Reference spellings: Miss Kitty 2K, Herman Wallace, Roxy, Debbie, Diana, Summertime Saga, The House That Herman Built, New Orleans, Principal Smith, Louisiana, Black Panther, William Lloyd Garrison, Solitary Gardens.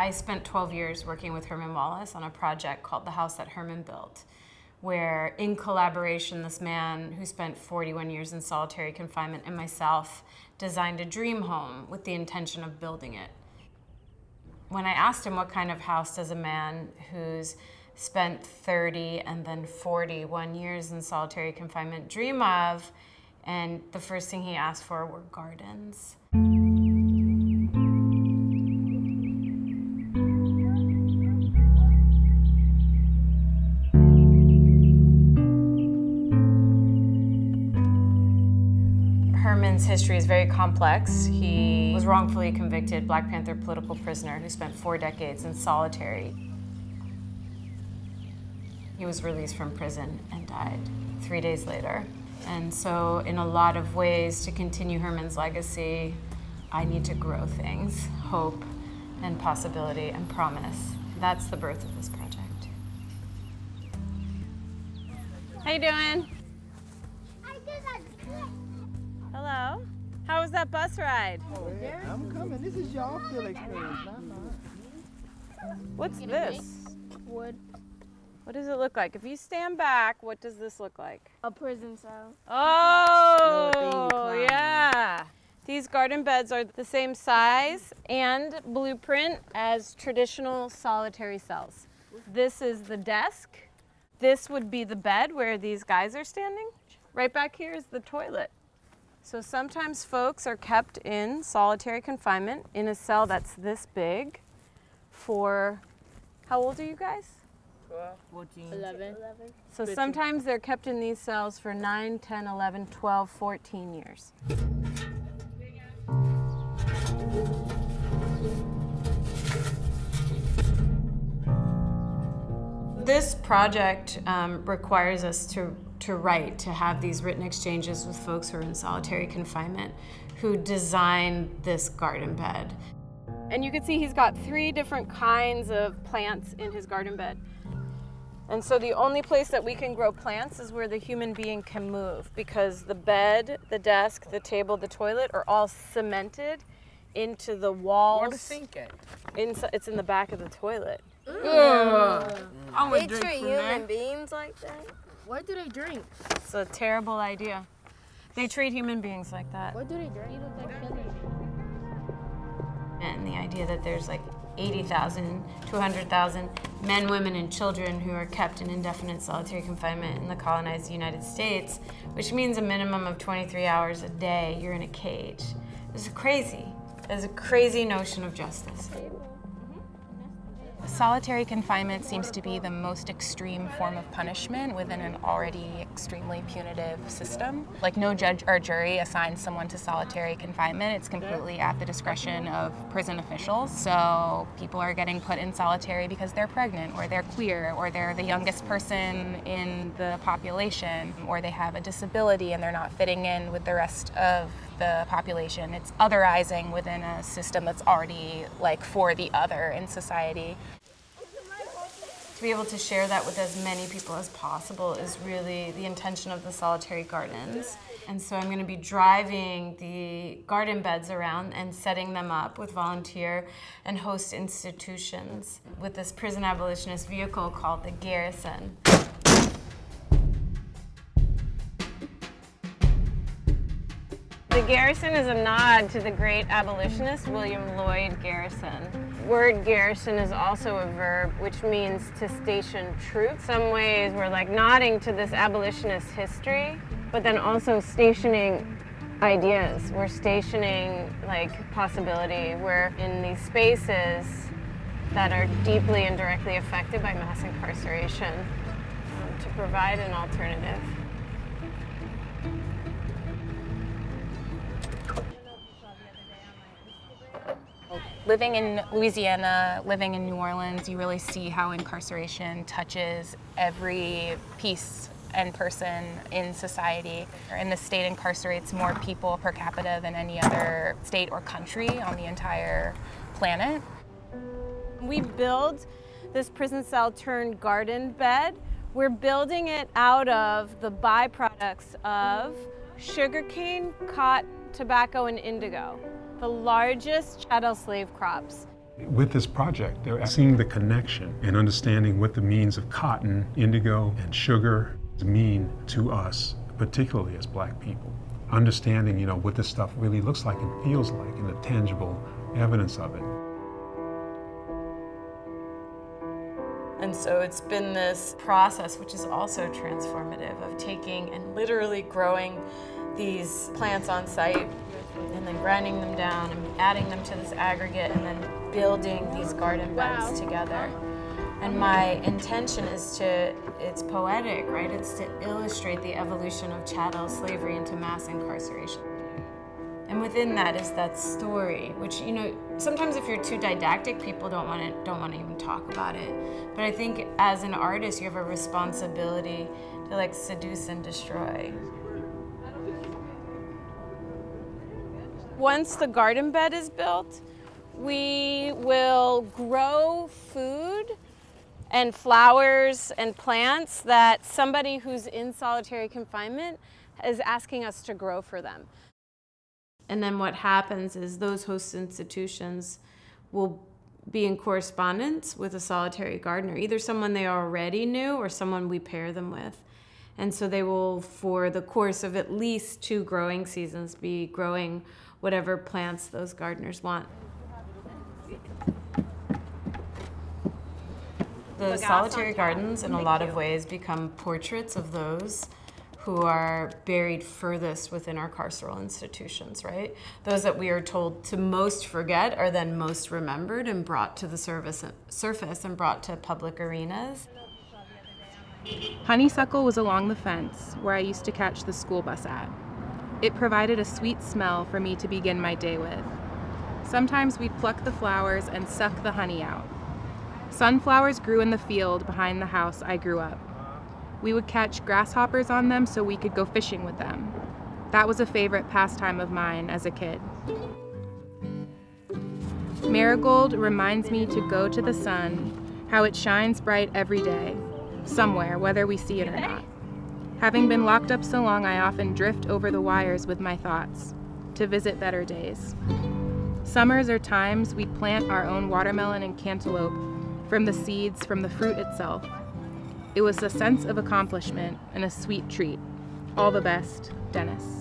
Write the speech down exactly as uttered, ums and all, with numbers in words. I spent twelve years working with Herman Wallace on a project called The House That Herman Built, where in collaboration, this man who spent forty-one years in solitary confinement and myself designed a dream home with the intention of building it. When I asked him what kind of house does a man who's spent thirty and then forty-one years in solitary confinement dream of, and the first thing he asked for were gardens. Herman's history is very complex. He was wrongfully convicted Black Panther political prisoner who spent four decades in solitary. He was released from prison and died three days later. And so in a lot of ways, to continue Herman's legacy, I need to grow things, hope and possibility and promise. That's the birth of this project. How you doing? Hello. How was that bus ride? Oh, yeah. I'm coming. This is y'all feel experience. I'm not. What's this? Wood. What does it look like? If you stand back, what does this look like? A prison cell. Oh, yeah. These garden beds are the same size and blueprint as traditional solitary cells. This is the desk. This would be the bed where these guys are standing. Right back here is the toilet. So sometimes folks are kept in solitary confinement in a cell that's this big for, how old are you guys? twelve, fourteen, eleven. eleven. So sometimes they're kept in these cells for nine, ten, eleven, twelve, fourteen years. This project um, requires us to to write, to have these written exchanges with folks who are in solitary confinement who designed this garden bed. And you can see he's got three different kinds of plants in his garden bed. And so the only place that we can grow plants is where the human being can move, because the bed, the desk, the table, the toilet are all cemented into the walls. What a sink it. It's in the back of the toilet. Mm. Yeah. Mm. They treat human beings like that? What do they drink? It's a terrible idea. They treat human beings like that. What do they drink? And the idea that there's like eighty thousand to one hundred thousand men, women, and children who are kept in indefinite solitary confinement in the colonized United States, which means a minimum of twenty-three hours a day you're in a cage. It's crazy. It's a crazy notion of justice. Solitary confinement seems to be the most extreme form of punishment within an already extremely punitive system. Like, no judge or jury assigns someone to solitary confinement. It's completely at the discretion of prison officials. So people are getting put in solitary because they're pregnant, or they're queer, or they're the youngest person in the population, or they have a disability and they're not fitting in with the rest of the population. It's otherizing within a system that's already like for the other in society. To be able to share that with as many people as possible is really the intention of the solitary gardens. And so I'm going to be driving the garden beds around and setting them up with volunteer and host institutions with this prison abolitionist vehicle called the Garrison. The Garrison is a nod to the great abolitionist William Lloyd Garrison. The word garrison is also a verb, which means to station troops. Some ways we're like nodding to this abolitionist history, but then also stationing ideas. We're stationing like possibility. We're in these spaces that are deeply and directly affected by mass incarceration um, to provide an alternative. Living in Louisiana, living in New Orleans, you really see how incarceration touches every piece and person in society. And the state incarcerates more people per capita than any other state or country on the entire planet. We build this prison cell turned garden bed. We're building it out of the byproducts of sugarcane, cotton, tobacco, and indigo, the largest chattel slave crops. With this project, they're seeing the connection and understanding what the means of cotton, indigo, and sugar mean to us, particularly as Black people. Understanding, you know, what this stuff really looks like and feels like, and the tangible evidence of it. And so it's been this process, which is also transformative, of taking and literally growing these plants on site and then grinding them down and adding them to this aggregate and then building these garden beds. Wow. Together. And my intention is to, it's poetic, right? It's to illustrate the evolution of chattel slavery into mass incarceration. And within that is that story, which, you know, sometimes if you're too didactic, people don't want to don't want to even talk about it. But I think as an artist, you have a responsibility to, like, seduce and destroy. Once the garden bed is built, we will grow food and flowers and plants that somebody who's in solitary confinement is asking us to grow for them. And then what happens is those host institutions will be in correspondence with a solitary gardener, either someone they already knew or someone we pair them with. And so they will, for the course of at least two growing seasons, be growing whatever plants those gardeners want. The solitary gardens, in a lot of ways, become portraits of those who are buried furthest within our carceral institutions, right? Those that we are told to most forget are then most remembered and brought to the service, surface and brought to public arenas. Honeysuckle was along the fence where I used to catch the school bus at. It provided a sweet smell for me to begin my day with. Sometimes we'd pluck the flowers and suck the honey out. Sunflowers grew in the field behind the house I grew up. We would catch grasshoppers on them so we could go fishing with them. That was a favorite pastime of mine as a kid. Marigold reminds me to go to the sun, how it shines bright every day, somewhere, whether we see it or not. Having been locked up so long, I often drift over the wires with my thoughts to visit better days. Summers are times we plant our own watermelon and cantaloupe from the seeds, from the fruit itself. It was a sense of accomplishment and a sweet treat. All the best, Dennis.